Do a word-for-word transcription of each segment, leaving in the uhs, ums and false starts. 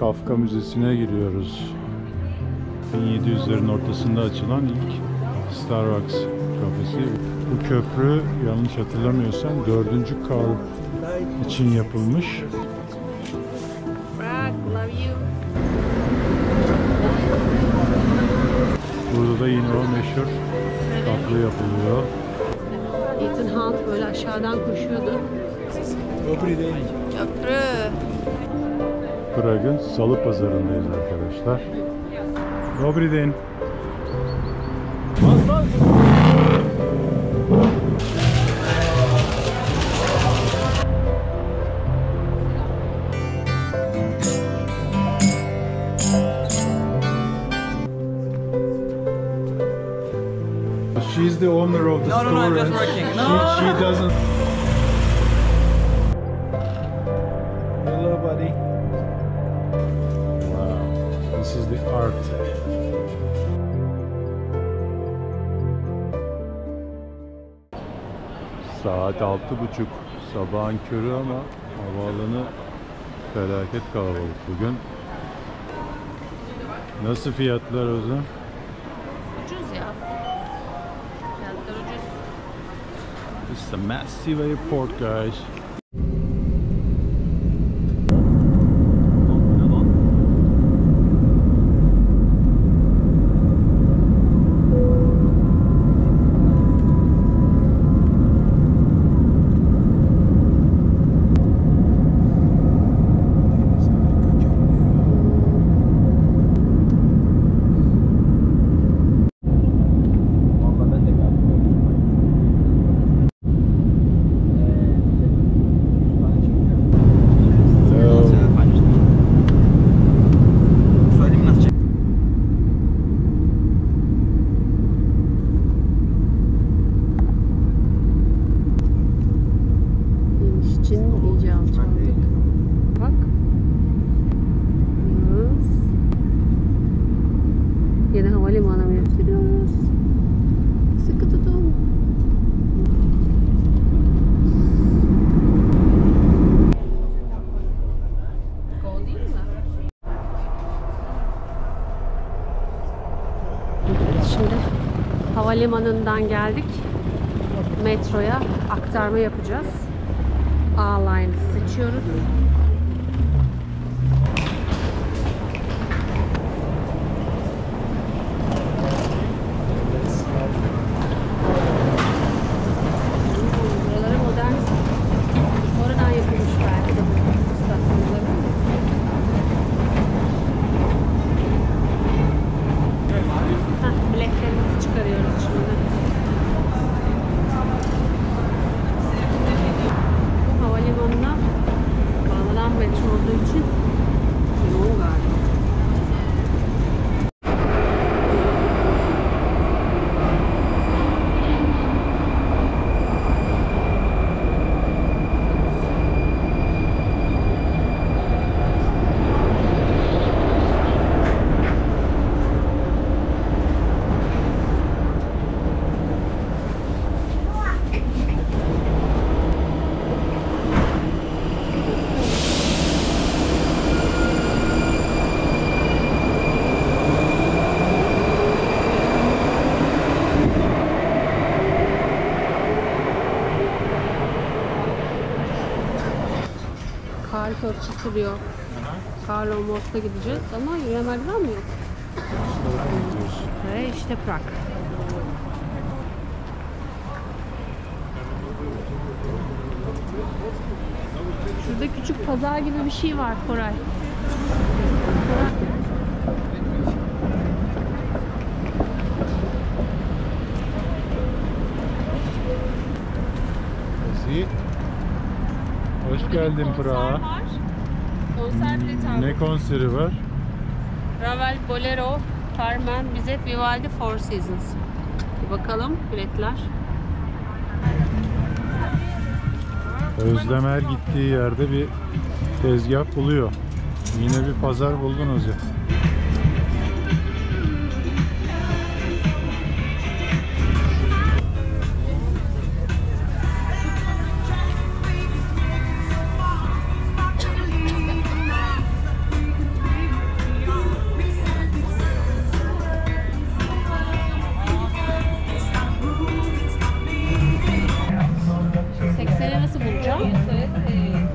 Kafka Müzesi'ne giriyoruz. bin yedi yüzlerin ortasında açılan ilk Starbucks kafesi. Bu köprü yanlış hatırlamıyorsam dördüncü Karl için yapılmış. Burada da yine o meşhur tatlı yapılıyor. Ethan Hunt böyle aşağıdan koşuyordu. Köprü değil. Köprü. Prag'ın Salı Pazarı'ndayız arkadaşlar. Dobrý den. She's the owner of the no, store. No, no, I'm just working. She, no. she doesn't. Hello, buddy. Wow, this is the art. Saat altı buçuk sabahın körü ama havaalanı felaket kalabalık bugün. Nasıl fiyatlar o zaman? Ucuz ya. Fiyatlar ucuz. This is a massive airport guys. Havalimanından geldik. Metroya aktarma yapacağız. A-Line seçiyoruz. Buraları modern. Sonradan yapılmış belki de bu istasyonları. Heh, bileklerimizi çıkarıyoruz şimdi. Havalimanına bağlanan metro olduğu için yoğun galiba. Köprüsü diyor. Karlův Most'a gideceğiz ama yürüye merdiven mi yok? Ve işte Prag. Şurada küçük pazar gibi bir şey var Koray. Hoş geldin Prag'a. Konser bileti aldım. Ne konseri var? Ravel, Bolero, Carmen, Bizet, Vivaldi, Four Seasons. Bir bakalım biletler. Özlem her gittiği yerde bir tezgah buluyor. Yine bir pazar buldun Özlem.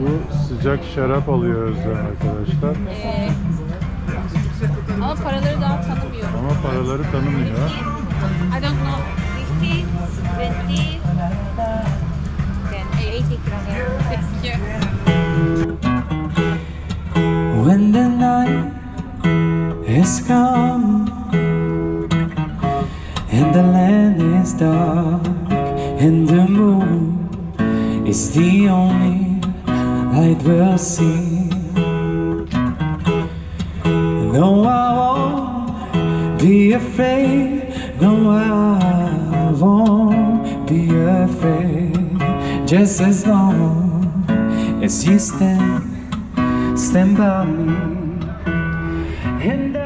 Bu sıcak şarap alıyor Özlem arkadaşlar. Ee, ama paraları daha tanımıyor. Ama paraları tanımıyor. I don't know. fifty, twenty, ten, eighty. When the night has come and the land is dark and the moon is the only light we'll see. No, I won't be afraid. No, I won't be afraid. Just as long as you stand, stand by me. And I,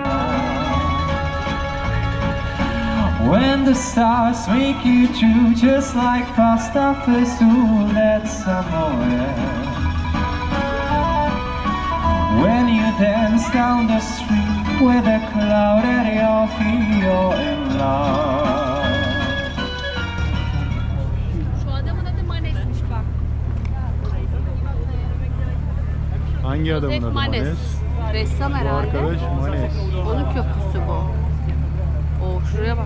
when the stars make you true, just like past after soon at somewhere. When you dance down the street with a cloud at your feet, you're in love. Şu adamın adı Manes'miş bak. Hangi adamın adı Manes? Manes. Ressam herhalde. Bu arkadaş Manes. Onun köprüsü bu. Oo, şuraya bak.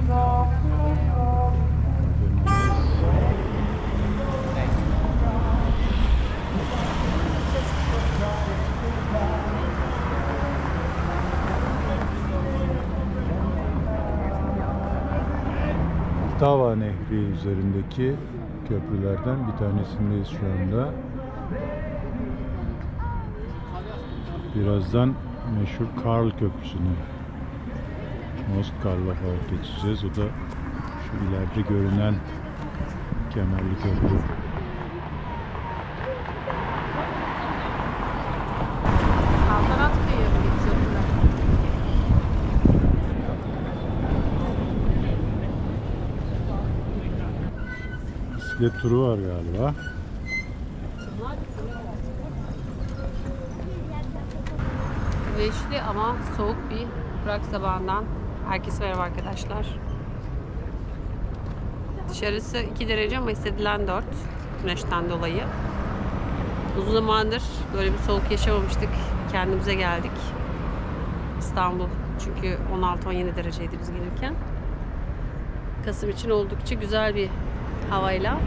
Sava Nehri üzerindeki köprülerden bir tanesindeyiz şu anda. Birazdan meşhur Karl Köprüsü'nü, Most Karl'a geçeceğiz. O da şu ileride görünen kemerli köprü. Bisiklet turu var galiba. Güneşli ama soğuk bir Prag sabahından herkese merhaba arkadaşlar. Dışarısı iki derece ama hissedilen dört güneşten dolayı. Uzun zamandır böyle bir soğuk yaşamamıştık. Kendimize geldik. İstanbul çünkü on altı on yedi dereceydi biz gelirken. Kasım için oldukça güzel bir havayla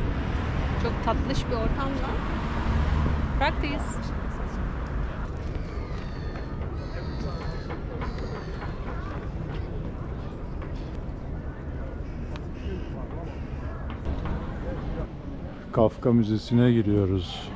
çok tatlış bir ortamda Prag'dayız. Kafka Müzesi'ne giriyoruz.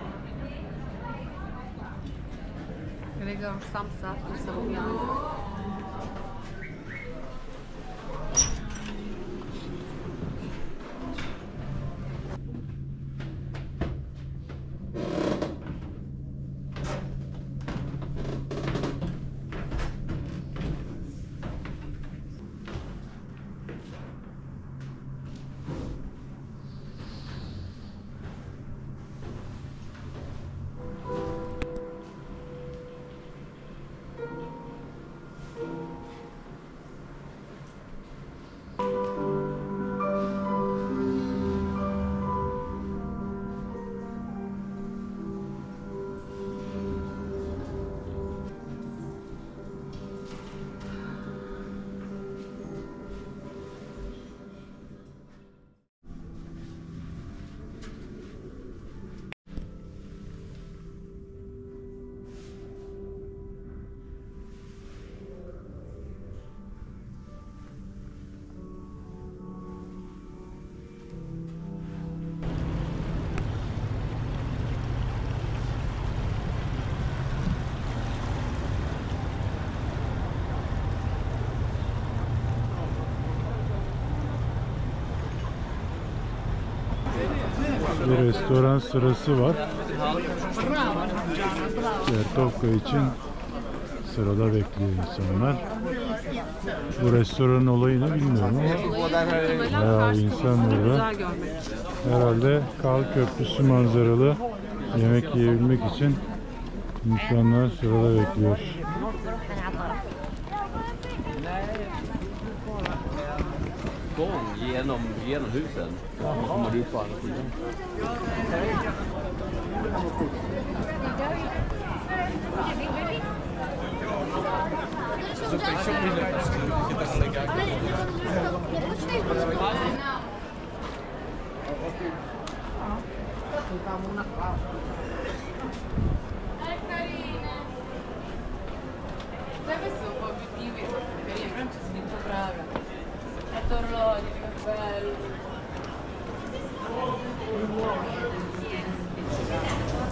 Bir restoran sırası var. Çertovka için sırada bekliyor insanlar. Bu restoranın olayını bilmiyorum ama bayağı insan burada. Herhalde Karl Köprüsü manzaralı yemek yiyebilmek için insanlar sırada bekliyor. Genom, genom husen. Kommer du på andra sidan.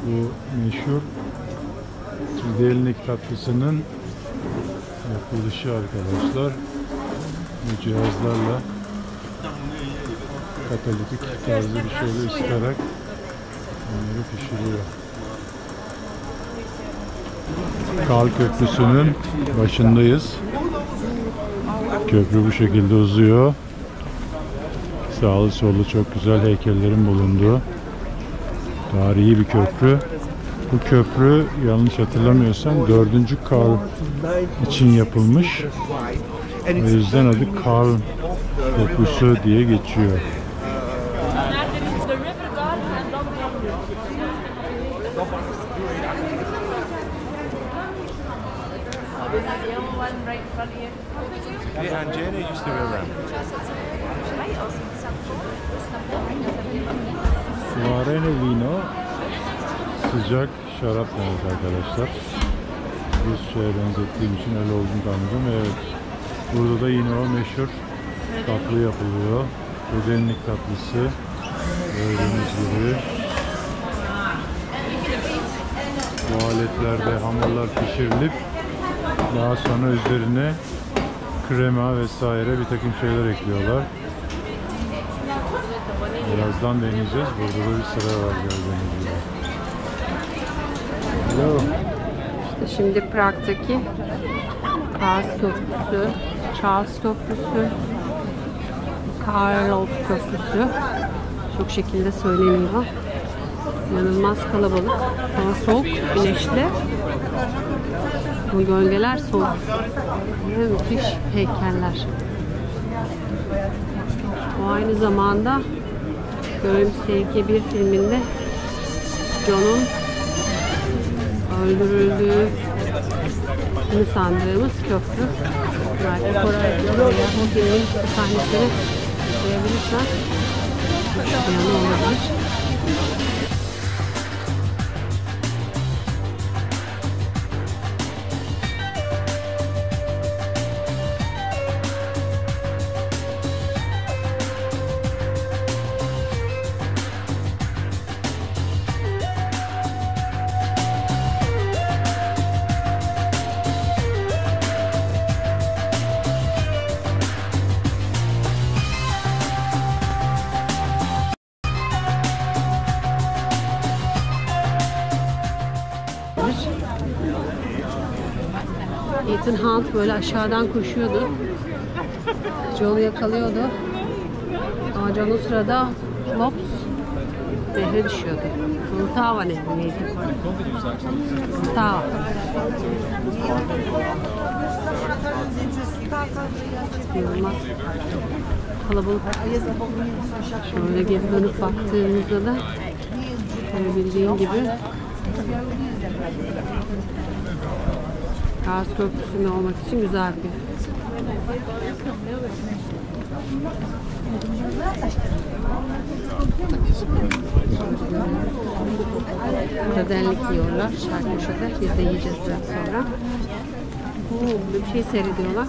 Bu meşhur Delilik tatlısının yapılışı arkadaşlar. Bu cihazlarla katalitik tarzı bir şeyle ısıtarak onları pişiriyor. Karl Köprüsü'nün başındayız. Köprü bu şekilde uzuyor. Sağlı sollu çok güzel heykellerin bulunduğu tarihi bir köprü. Bu köprü yanlış hatırlamıyorsam dördüncü Karl için yapılmış. O yüzden adı Karl Köprüsü diye geçiyor. Suarene vino, sıcak şarap demek arkadaşlar. Rusça'ya benzettiğim için öyle olduğunu anladım. Evet. Burada da yine o meşhur tatlı yapılıyor. Ödenlik tatlısı. Gördüğünüz gibi. Bu aletlerde hamurlar pişirilip daha sonra üzerine krema vesaire bir takım şeyler ekliyorlar. Birazdan deneyeceğiz. Burada da bir sıra var gördüğünüz gibi. Hello. İşte şimdi Prag'daki Karl Köprüsü, Charles Köprüsü, Karlův Köprüsü. Çok şekilde söyleniyor. İnanılmaz kalabalık. Ama soğuk, güneşli. Bu gölgeler soğuk. Ve müthiş heykeller. O aynı zamanda Görevimiz Tehlike bir filminde John'un öldürüldüğü sandığımız köprü. Belki Koray'da o filmin sahnesini koyabilirsen yanı olabilir. Hunt böyle aşağıdan koşuyordu. John'u yakalıyordu. Ama John o sırada Lops nehre düşüyordu. Sava Nehri neydi? Sava. Yılmaz. Kalabalık. Şöyle geri dönüp baktığımızda da bildiğin gibi Karl Köprüsü'nde olmak için güzel bir. Kaderlik yiyorlar. Şarkışada. Biz de yiyeceğiz biraz sonra. Oo, bir şey seyrediyorlar.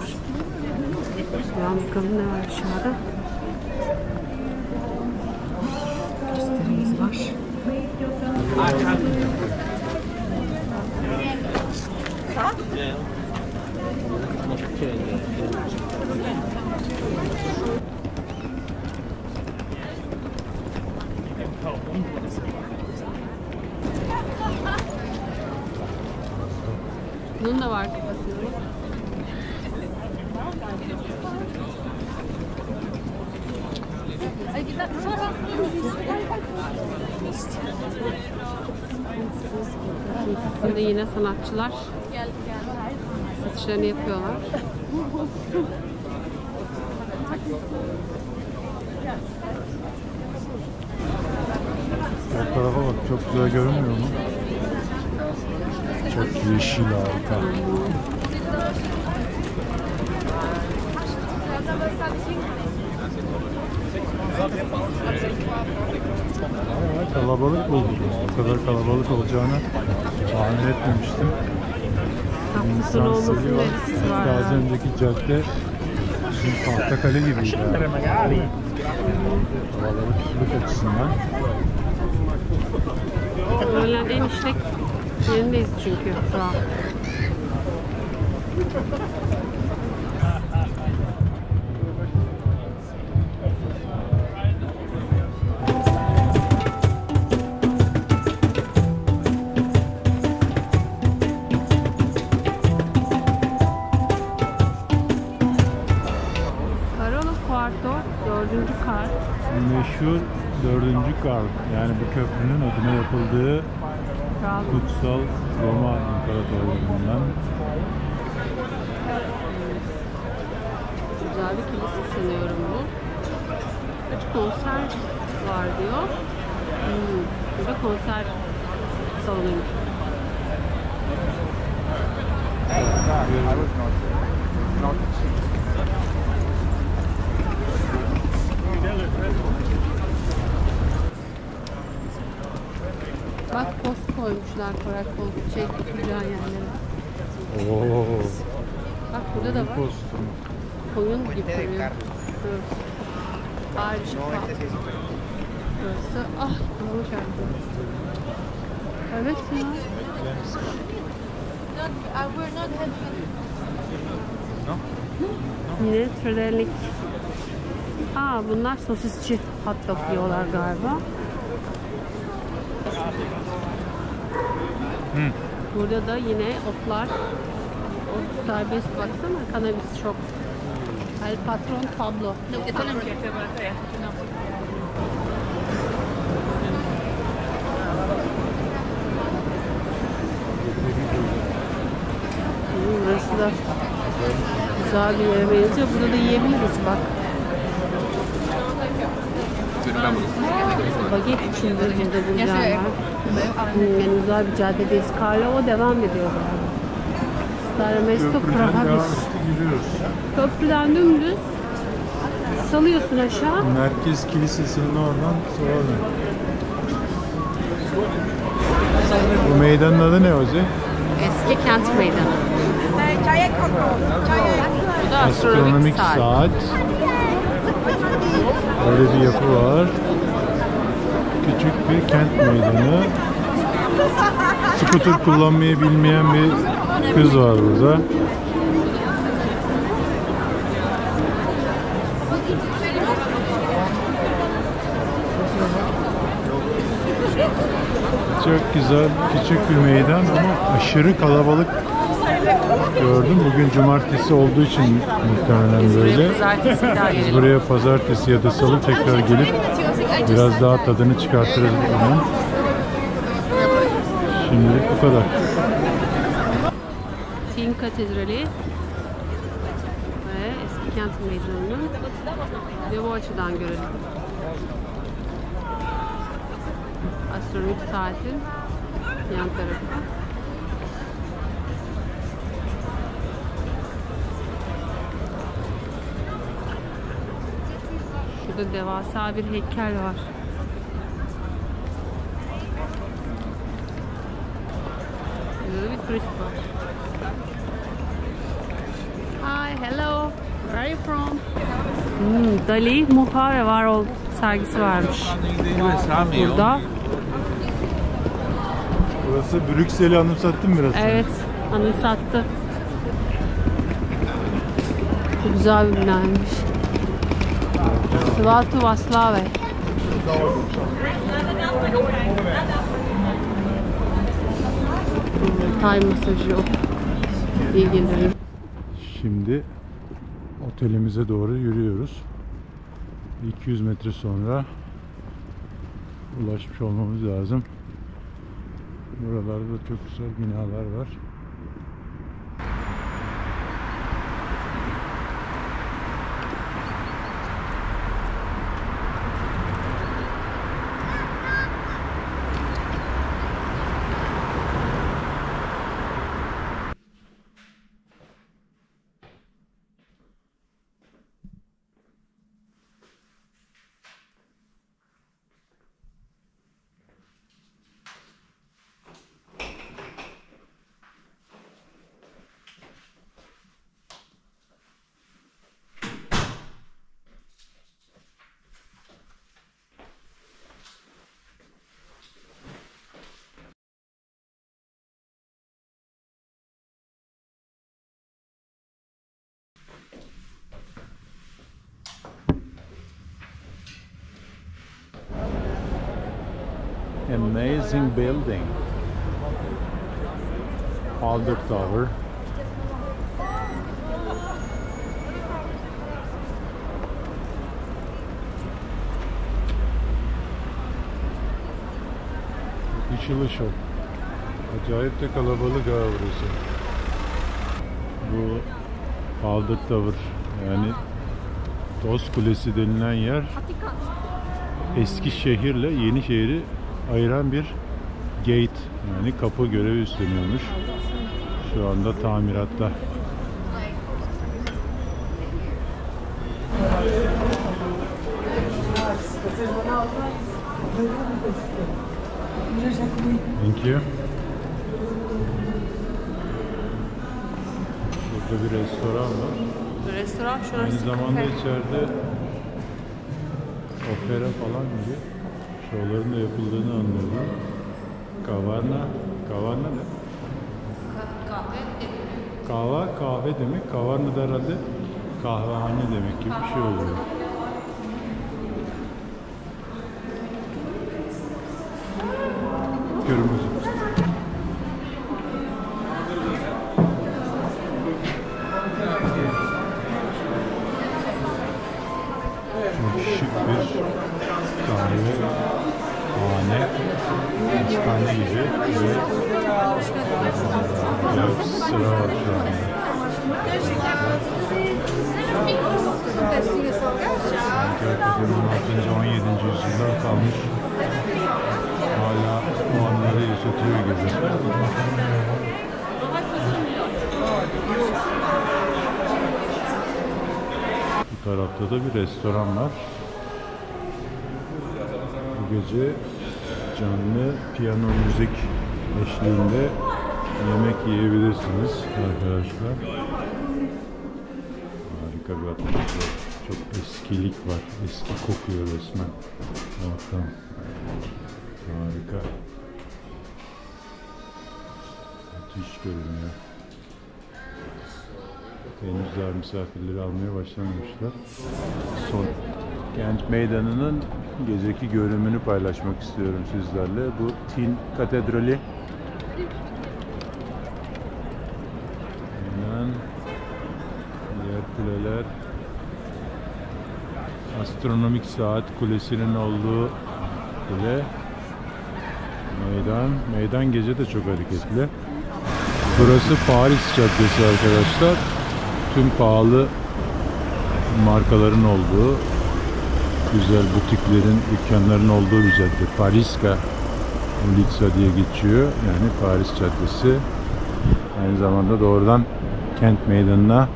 Ulan bakalım ne var aşağıda. Gösterimiz var. Bunun da var kafası. Şimdi yine sanatçılar satışlarını yapıyorlar. O tarafa bak, çok güzel görünmüyor mu? Çok yeşil, harika. Kalabalık oldu. Bu kadar kalabalık olacağını tahmin etmemiştim. İnsan seviyor. Az önceki cadde şimdi Kafka Kale gibiydi. Kalabalık açısından. Öğlen en işlek yerindeyiz çünkü. Daha. Meşhur dördüncü Karl, yani bu köprünün adına yapıldığı kutsal Roma İmparatorluğu'ndan. Güzel bir kilise sanıyorum bu. Açık konser var diyor. Hmm, burada konser salonuymuş. Bak post koymuşlar, para koyup şey tutacağın yerlere. Oo. Bak burada da var. Koyun gibi koyun. Ayrıca burası, ah doğru geldi. Evet ya. Yine türlerlik. Aa, bunlar sosisçi hot dog yiyorlar galiba. Hmm. Burada da yine otlar. Ot serbest, baksana. Cannabis shop. El Patron Pablo. Burası da güzel bir yere benziyor. Burada da yiyebiliriz bak. Baget için burada güzel var. Yani güzel bir caddedeyiz. Karlova devam ediyor. Stara Mesto Praha'dır. Köprüden dümdüz salıyorsun aşağı. Merkez Kilisesi'nin oradan sola. Bu meydanın adı ne Ozi? Eski Kent Meydanı. Bu da astronomik saat. saat. Böyle bir yapı var. Küçük bir kent meydanı. Scooter kullanmayı bilmeyen bir kız var burada. Çok güzel, küçük bir meydan ama aşırı kalabalık. Gördüm. Bugün cumartesi olduğu için muhtemelen böyle. Biz buraya pazartesi ya da salı tekrar gelip biraz daha tadını çıkartırız bunun. Şimdilik bu kadar. Film Katedrali ve eski kent meydanını ve bu açıdan görelim. Astronomik saatin yan tarafı. Burada devasa bir heykel var. Burada bir turist var. Hi, hello. Where are you from? Hmm, Dali Muhave var ol sergisi varmış. Burada. Burası Brüksel'i anımsattı mı biraz? Evet, anımsattı. Çok güzel bir binaymış. Svatý Václav. Time masajı yok. İyi günler. Şimdi otelimize doğru yürüyoruz. iki yüz metre sonra ulaşmış olmamız lazım. Buralarda çok güzel binalar var. amazing building. Alder Tower. Işıl ışıl. Acayip de kalabalık ha burası. Bu Alder Tower, yani Toz Kulesi denilen yer, Eskişehir ile Yenişehir'i ayıran bir gate, yani kapı görevi üstleniyormuş. Şu anda tamiratta. Thank you. Burada bir restoran var. Restoran şurası. Aynı zamanda kafe. İçeride opera falan gibi şovların da yapıldığını anlıyorum. Kavarna, kavarna ne? Kahve. Kava, kahve demek. Kavarna da herhalde kahvehane demek gibi bir şey oluyor. Kırmızı. Çok şık bir kahvehane, hastane gibi ve çok sıra var şu an. Karşıyaka'nın on altıncı on yedinci yüzyıldan kalmış, hala o anları yaşatıyor gibi. Bu tarafta da bir restoran var. Bu gece canlı piyano müzik eşliğinde yemek yiyebilirsiniz arkadaşlar. Harika bir atmosfer. Çok eskilik var. Eski kokuyor resmen. Ortam. Harika. Müthiş görünüyor. Henüz daha misafirleri almaya başlamamışlar. Son Kent Meydanı'nın geceki görünümünü paylaşmak istiyorum sizlerle. Bu Tin Katedrali. Hemen diğer kuleler. Astronomik saat kulesinin olduğu kule. Meydan. Meydan gece de çok hareketli. Burası Paris Caddesi arkadaşlar. Tüm pahalı markaların olduğu, güzel butiklerin, dükkanların olduğu bir cadde. Pařížská ulica diye geçiyor. Yani Paris Caddesi. Aynı zamanda doğrudan Kent Meydanı'na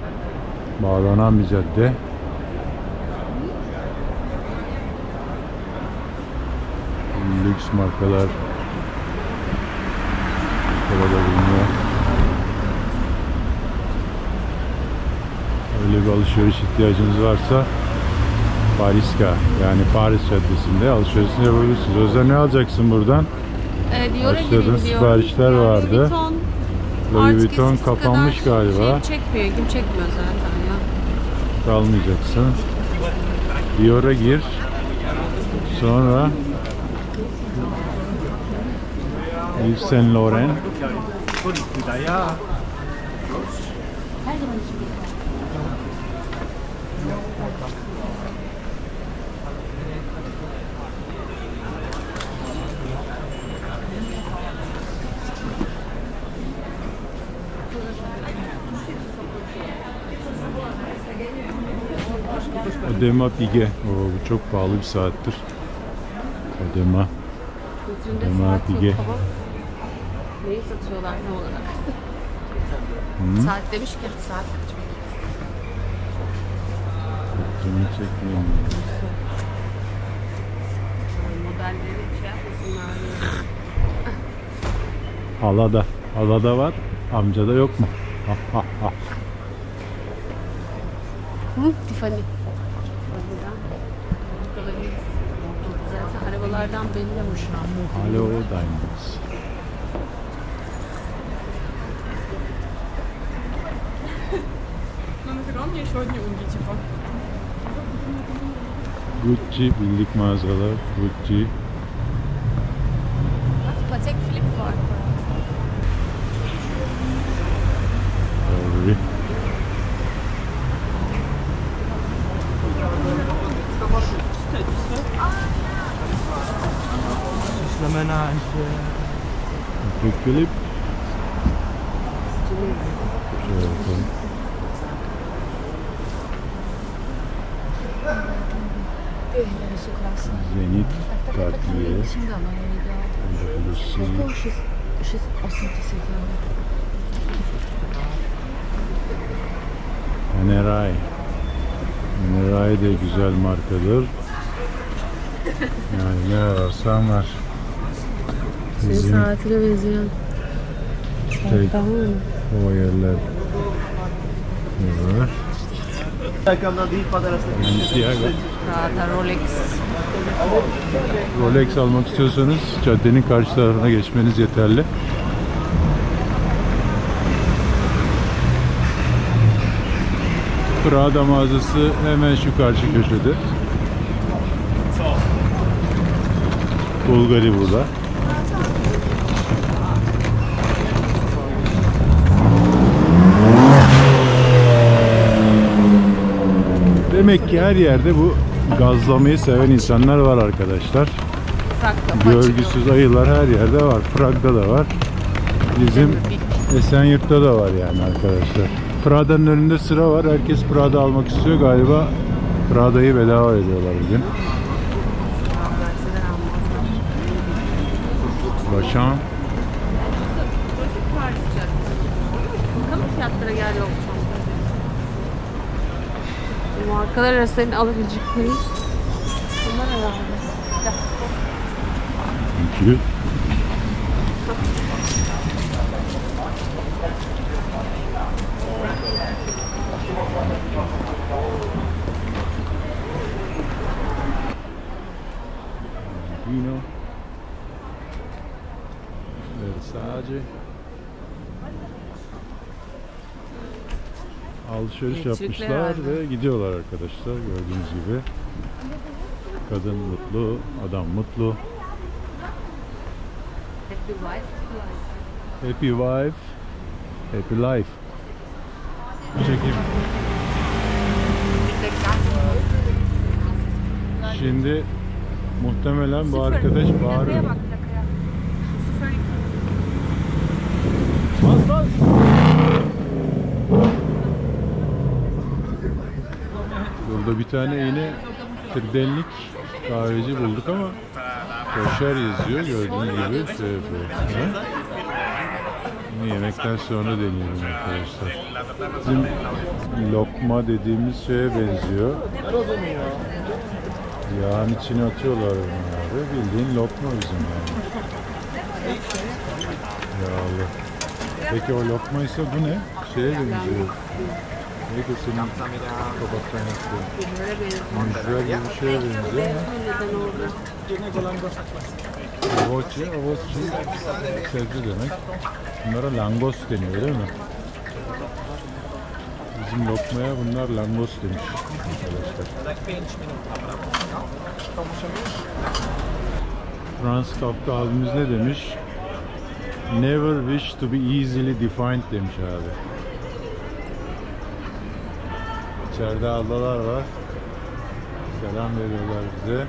bağlanan bir cadde. Lüks markalar burada bulunuyor. Öyle bir alışveriş ihtiyacınız varsa Pařížská, yani Paris Caddesi'nde alışverişini yapabilirsiniz. Özel ne alacaksın buradan? Ee, Başladığın siparişler vardı. Louis Vuitton, Louis Vuitton kapanmış galiba. Şey çekmiyor, kim çekmiyor zaten ya. Kalmayacaksın. Dior'a gir. Sonra Yves Saint Laurent. Audemars Piguet. Bu çok pahalı bir saattir. Audemars. Audemars Piguet. Neyi satıyorlar ne olarak? Hmm. Saat demiş ki saat kaç? Bunu çekmeyeyim. Modelleri şey yapmasınlar. Hala da, hala da var. Amca da yok mu? Ha ha ha. Hı, Tiffany. Zaten arabalardan belli hoşlan. Alo Daniel. Gucci, bildik mağazalar, Gucci. Filip. Zenit, Cartier, Andalusi. Neray. Neray de güzel markadır. Yani ne ararsan var. Senin saatine benziyor. İşte o yerler var. Prada, Rolex. Rolex almak istiyorsanız caddenin karşı tarafına geçmeniz yeterli. Prada mağazası hemen şu karşı köşede. Bulgari burada. Demek ki her yerde bu gazlamayı seven insanlar var arkadaşlar. Görgüsüz ayılar her yerde var. Prag'da da var. Bizim Esenyurt'ta da var yani arkadaşlar. Prada'nın önünde sıra var. Herkes Prada almak istiyor. Galiba Prada'yı bedava ediyorlar bugün. Başan. Markalar arasında alabilecekleri bunlar herhalde. Çünkü Vino Versace alışveriş yapmışlar ve gidiyorlar arkadaşlar, gördüğünüz gibi. Kadın mutlu, adam mutlu. Happy wife, happy wife, happy life. Çekeyim. Şimdi muhtemelen bu arkadaş bağırıyor. Bas bas. Burada bir tane yine kırdenlik kahveci bulduk ama koşar yazıyor gördüğünüz gibi. Yemekten sonra deniyorum arkadaşlar. Bizim lokma dediğimiz şeye benziyor. Yağın içine atıyorlar onları. Bildiğin lokma bizim yani. Yağlı. Peki o lokma ise bu ne? Şeye benziyor. Peki senin kabaktan yaptığın. Mücver gibi bir şeye benziyor. Avoce, avoce. Sebze demek. Bunlara langos deniyor değil mi? Bizim lokmaya bunlar langos demiş arkadaşlar. Fransız Kafka abimiz ne demiş? Never wish to be easily defined demiş abi. İçeride ablalar var. Selam veriyorlar bize.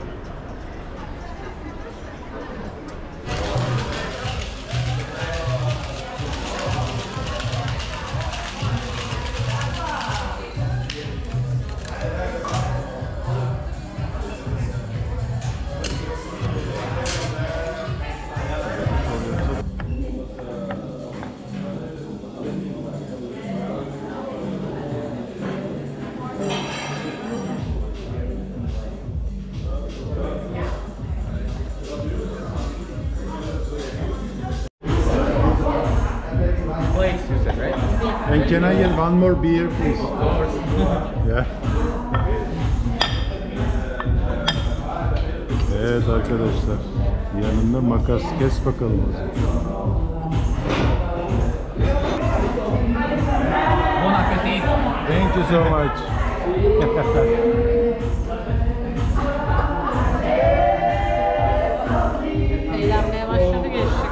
Can I get one more beer, please? Of course. Yeah. Evet arkadaşlar, yanında makas kes bakalım. Bon appetit. Thank you so much. Eğlenmeye başladı gençlik.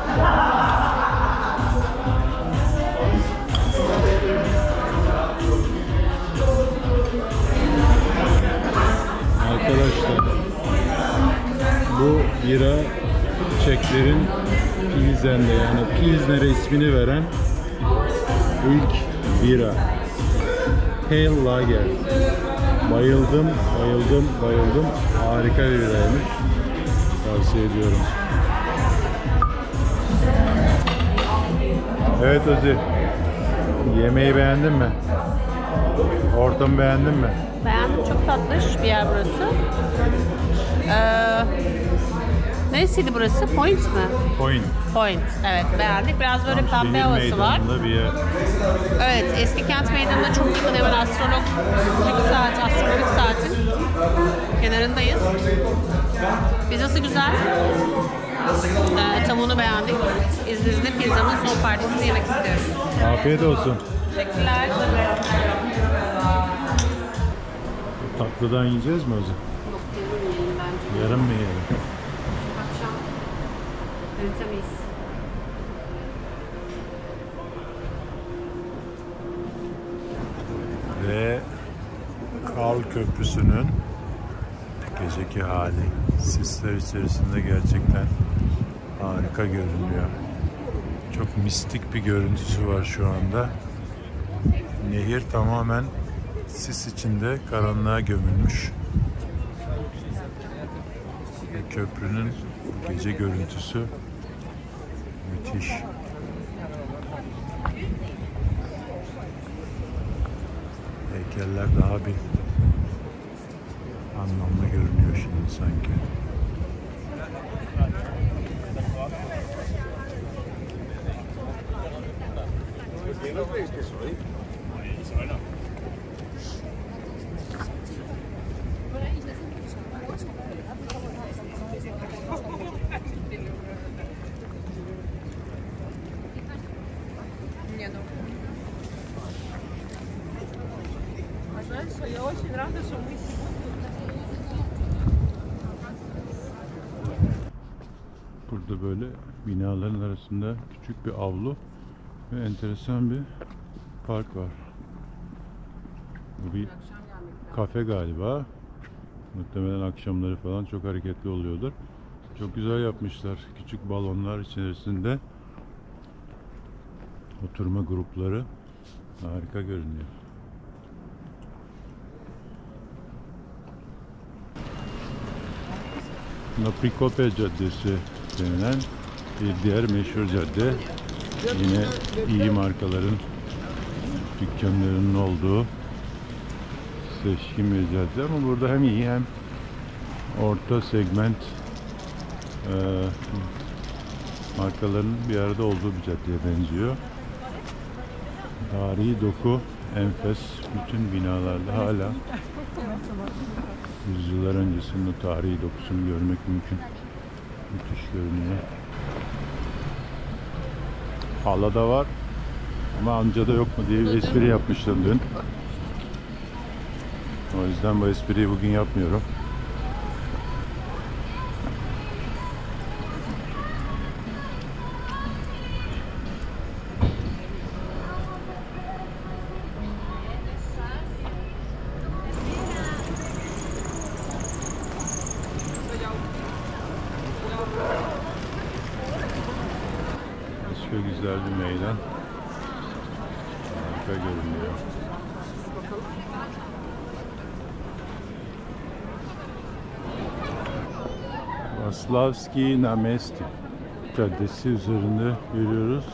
Arkadaşlar bu bira Çeklerin Pilsen Pilsen'de, yani Pilsner'e ismini veren ilk bira. Pale Lager. Bayıldım, bayıldım, bayıldım. Harika bir biraymış. Tavsiye ediyorum. Evet Özü. Yemeği beğendin mi? Ortamı beğendin mi? Beğendim. Çok tatlış bir yer burası. Ee, neresiydi burası? Point mi? Point. Point. Evet, beğendik. Biraz böyle kahve havası var. Evet, eski kent meydanına çok yakın, hemen astrolojik saat, astrolojik saatin kenarındayız. Pizzası güzel. Ee, tavuğunu beğendik. İzninizle pizzamın son partisini yemek istiyoruz. Afiyet olsun. Teşekkürler. Tatlıdan yiyeceğiz mi o zaman? Yok, yarın yiyelim bence. Yarın mı yiyelim? Akşam eritemeyiz. Ve Karl Köprüsü'nün geceki hali. Sisler içerisinde gerçekten harika görünüyor. Çok mistik bir görüntüsü var şu anda. Nehir tamamen sis içinde karanlığa gömülmüş. Ve köprünün gece görüntüsü müthiş. Heykeller daha bir anlamlı görünüyor şimdi sanki. Burada böyle binaların arasında küçük bir avlu ve enteresan bir park var. Bu bir kafe galiba. Muhtemelen akşamları falan çok hareketli oluyordur. Çok güzel yapmışlar. Küçük balonlar içerisinde oturma grupları harika görünüyor. Na Příkopě Caddesi denilen bir diğer meşhur cadde. Yine iyi markaların dükkanlarının olduğu seçkin bir cadde, ama burada hem iyi hem orta segment e, markaların bir arada olduğu bir caddeye benziyor. Tarihi doku enfes, bütün binalarda hala yüzyıllar öncesinin tarihi dokusunu görmek mümkün. Müthiş görünüyor. Hala da var ama amca da yok mu diye bir espri yapmıştım dün. O yüzden bu espriyi bugün yapmıyorum. Güzel bir meydan. Harika görünüyor. Slavski Namesti caddesi üzerinde yürüyoruz.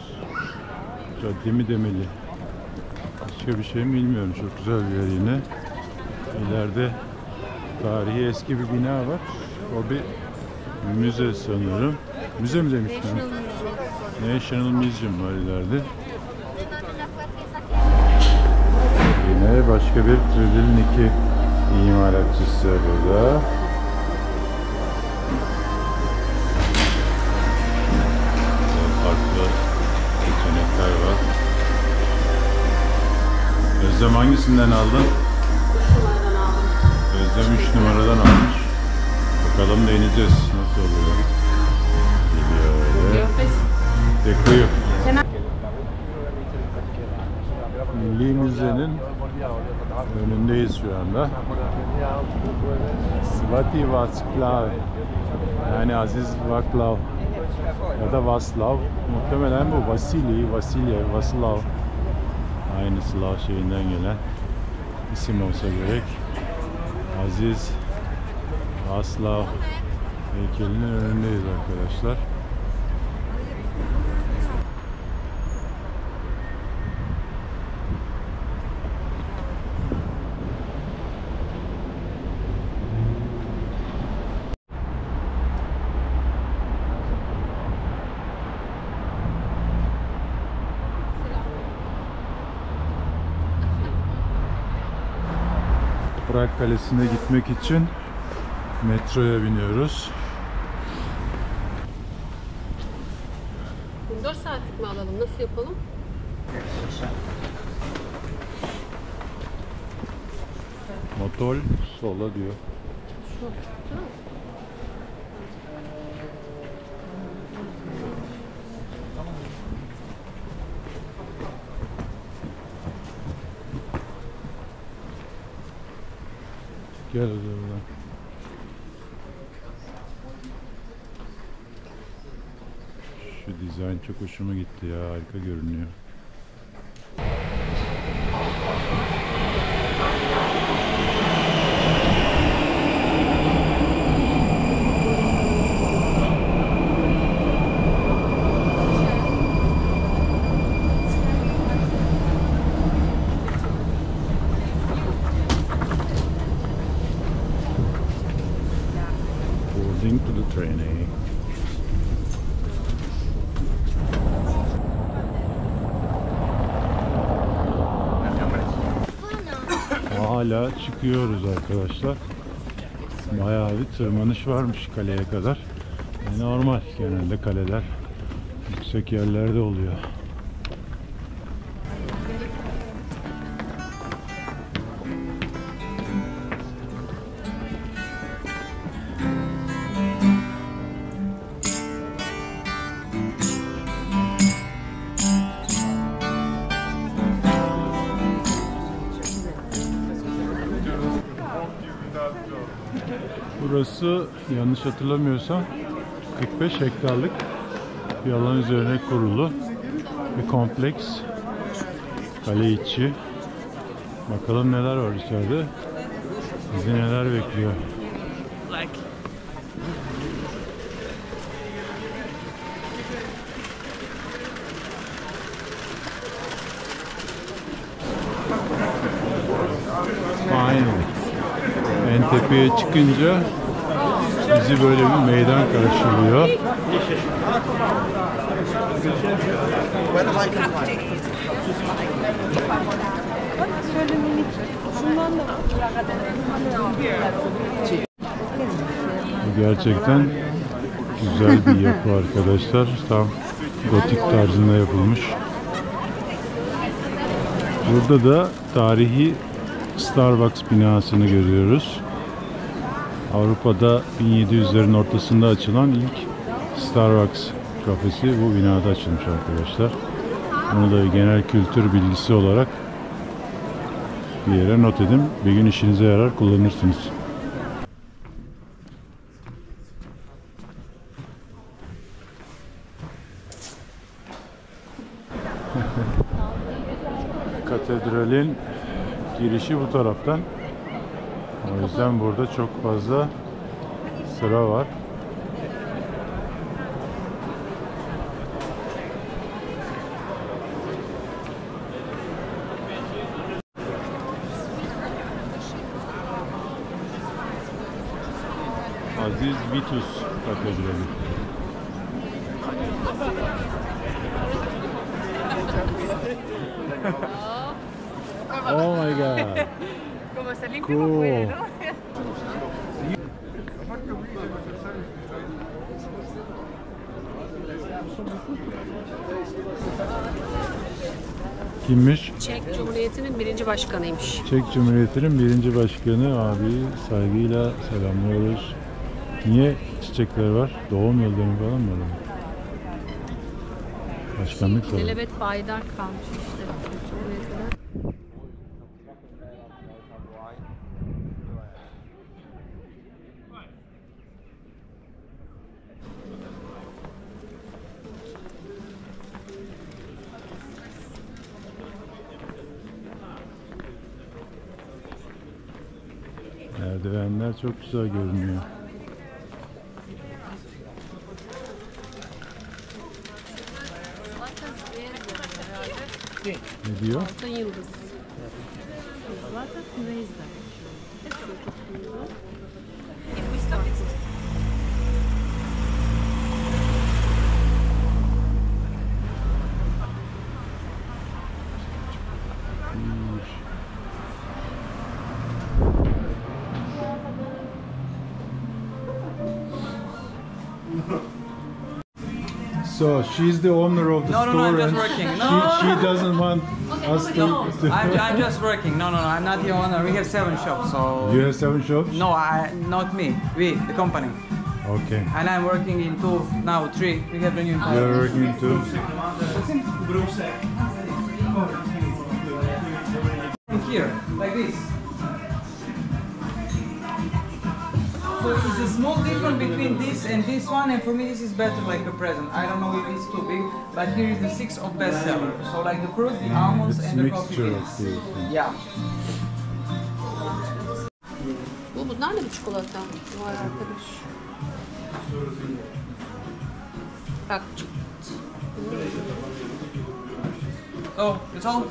Cadde mi demeli? Başka bir şey mi bilmiyorum. Çok güzel bir yer yine. İleride tarihi eski bir bina var. O bir müze sanırım. Müze mi demiştim? National Museum var ileride. Yine başka bir Tril'in iki imalatçısı burada. Farklı seçenekler var. Özlem hangisinden aldın? Özlem üç numaradan almış. Bakalım deneyeceğiz nasıl oluyor. Geliyor öyle. Dekuyu. Milli Müze'nin önündeyiz şu anda. Svatý Václav, yani Aziz Vitus ya da Václav. Muhtemelen bu Vasili, Vasilya, Václav. Aynı Slav şeyinden gelen isim olsa gerek. Aziz Václav heykelinin önündeyiz arkadaşlar. Prag Kalesi'ne gitmek için metroya biniyoruz. dört saatlik mi alalım? Nasıl yapalım? Motol sola diyor. Şu, gel hadi buradan. Şu dizayn çok hoşuma gitti ya, harika görünüyor. Hala çıkıyoruz arkadaşlar. Bayağı bir tırmanış varmış kaleye kadar. Yani normal, genelde kaleler yüksek yerlerde oluyor. Burası yanlış hatırlamıyorsam kırk beş hektarlık bir alan üzerine kurulu bir kompleks, kale içi. Bakalım neler var içeride, bizi neler bekliyor. En tepeye çıkınca bizi böyle bir meydan karşılıyor. Gerçekten güzel bir yapı arkadaşlar. Tam gotik tarzında yapılmış. Burada da tarihi Starbucks binasını görüyoruz. Avrupa'da bin yedi yüzlerin ortasında açılan ilk Starbucks kafesi bu binada açılmış arkadaşlar. Bunu da genel kültür bilgisi olarak bir yere not edin. Bir gün işinize yarar, kullanırsınız. Katedralin girişi bu taraftan. O yüzden burada çok fazla sıra var. Aziz Vitus Katedrali. Oh my god. Cool. Kimmiş? Çek Cumhuriyeti'nin birinci başkanıymış. Çek Cumhuriyeti'nin birinci başkanı abi, saygıyla selamlıyoruz. Niye çiçekler var? Doğum yıl dönümü falan mı? Başkanlık sağlık. Dilebet Baydar kalmış işte. Merdivenler çok güzel görünüyor. Ne diyor? Altın yıldız. So she's the owner of the no, store. No, no, I'm just working. No, she, no, no. she doesn't want okay, us to. to I'm, I'm just working. No, no, no. I'm not the owner. We have seven shops. So. You have seven shops? No, I, not me. We, the company. Okay. And I'm working in two now, three. We have the new. You're working in two. Here, like this. So it's a small difference between this and this one, and for me this is better like a present. I don't know if it's too big, but here is the six of bestseller. So like the fruit, the almonds, it's and the coffee beans. Yeah. Bu bunlar da bir çikolata var arkadaş. Bak. So it's all.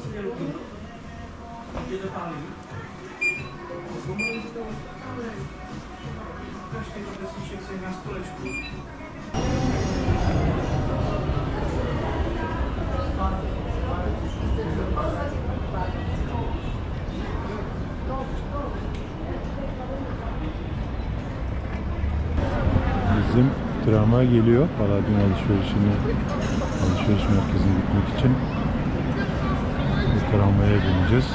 Bizim tramvay geliyor Paladin alışverişine, alışveriş merkezine gitmek için. Bu tramvaya bineceğiz.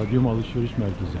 Palladium alışveriş merkezi.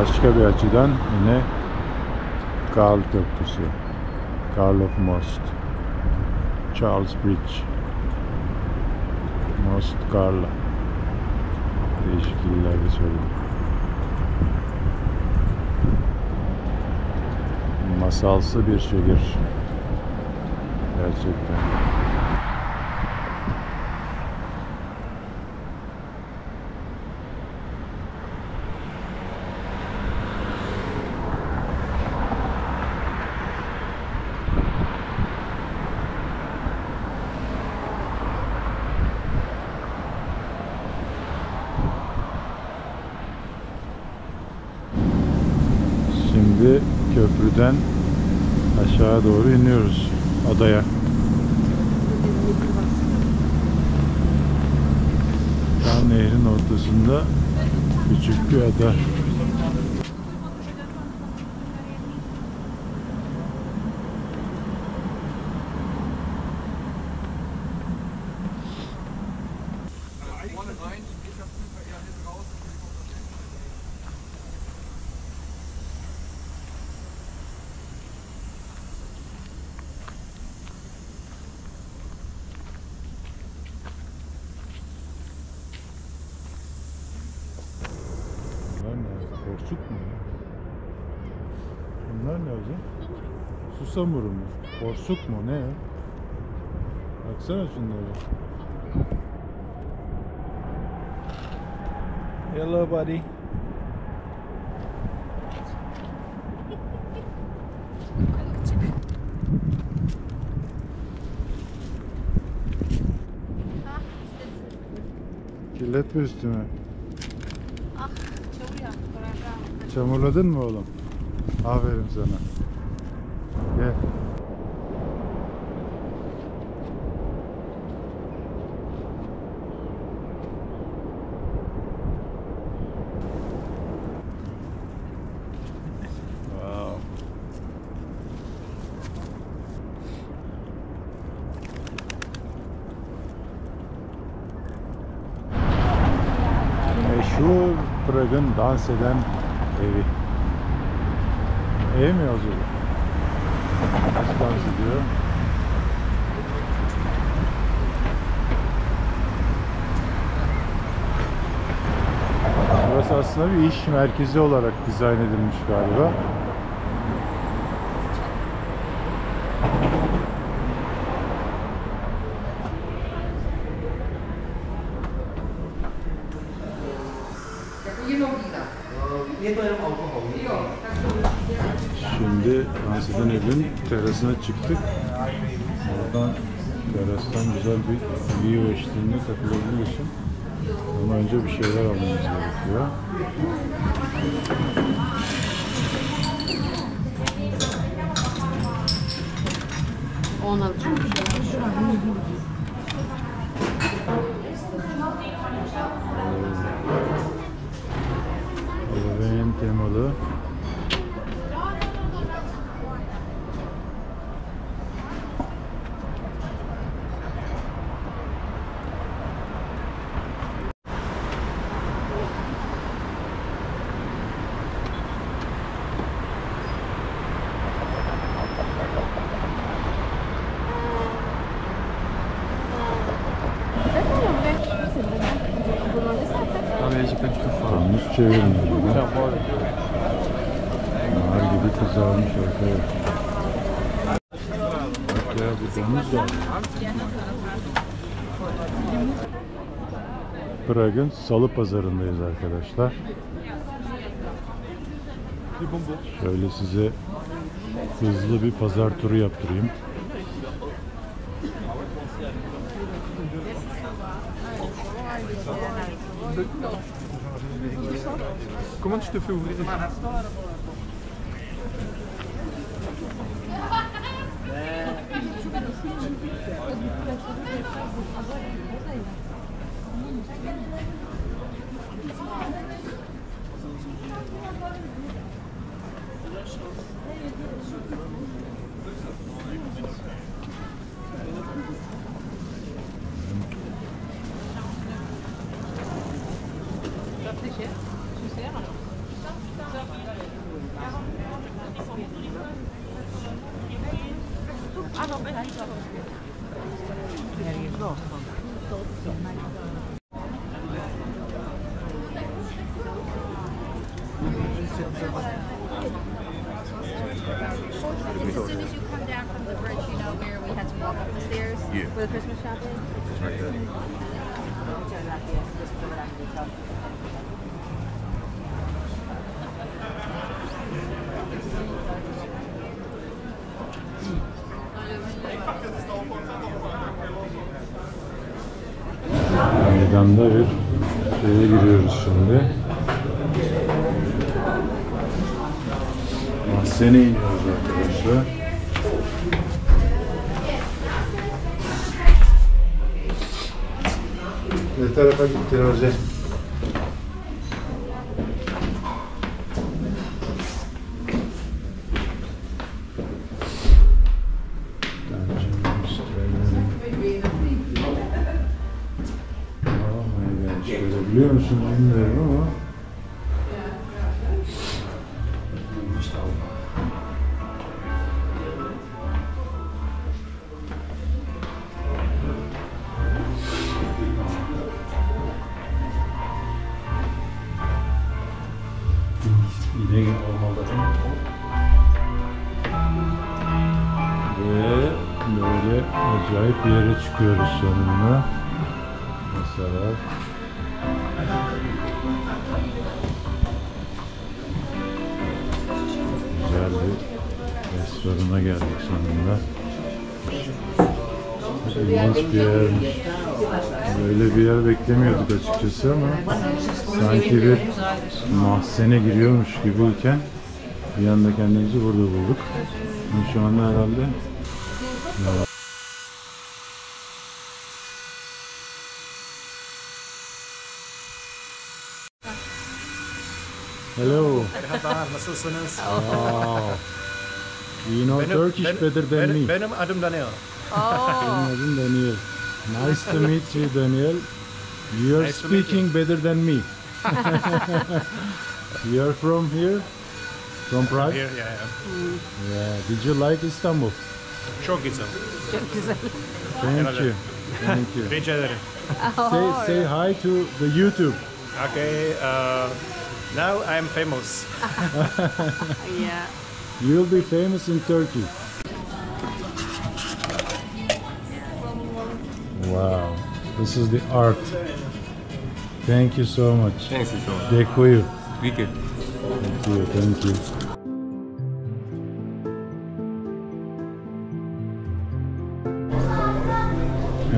Başka bir açıdan yine Karl Köprüsü, Karlův Most, Charles Bridge, Most Karla, değişik illerde söyledim. Masalsı bir şehir gerçekten. Köprüden aşağı doğru iniyoruz adaya. Tam nehrin ortasında küçük bir ada. tutmuyor. Bunlar ne hocam? Susamuru mu? Borsuk mu? Ne? Baksana şunlara. Hello buddy. Kirletme üstüme. Ah, çamur yaptı. Çamurladın mı oğlum? Aferin sana. Gel. Prag'ın dans eden evi. Ev mi yazıyor? Nasıl dans ediyor? Burası aslında bir iş merkezi olarak dizayn edilmiş galiba. Fransa'dan evin terasına çıktık. Oradan terastan güzel bir view eşliğinde takılabiliyorsun. Ama önce bir şeyler almamız gerekiyor. Onu alacağım. Ebeveyn temalı. Çevirmiyorum. Nar gibi kızarmış ortaya. Bak ya bu domuz var. Prag'ın salı pazarındayız arkadaşlar. Şöyle size hızlı bir pazar turu yaptırayım. Comment tu te fais ouvrir? Meydanda bir şeye giriyoruz şimdi. Mahzene iniyoruz arkadaşlar. Ne tarafa gittin hocam? Biliyor musun bilmiyorum ama böyle acayip bir yere çıkıyoruz sonunda. Mesela güzel bir restorana geldik sonunda. İlginç bir yermiş. Böyle bir yer beklemiyorduk açıkçası ama sanki bir mahzene giriyormuş gibiyken bir anda kendimizi burada bulduk. Şu anda herhalde Hello. Merhaba, nasılsınız? Oh. You know benim, Turkish ben, better than benim, me. Benim adım Daniel. Oh. Benim adım Daniel. Nice to meet you, Daniel. You are nice speaking you. better than me. You are from here? From Prague? Here, yeah, yeah. Yeah. Did you like Istanbul? Çok güzel. Çok güzel. Thank you. Thank you. Rica ederim. Say, say hi to the YouTube. Okay. Uh, now I'm famous. Yeah. You'll be famous in Turkey. Wow, this is the art. Thank you so much. Thank you so much. Děkuji. Díky. Thank you, thank you.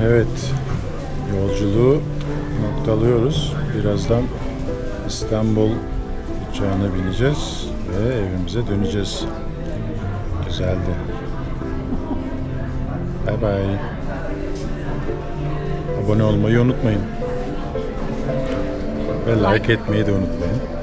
Evet, yolculuğu noktalıyoruz. Birazdan İstanbul uçağına bineceğiz ve evimize döneceğiz. Güzeldi. Bye bye. Abone olmayı unutmayın. Ve like etmeyi de unutmayın.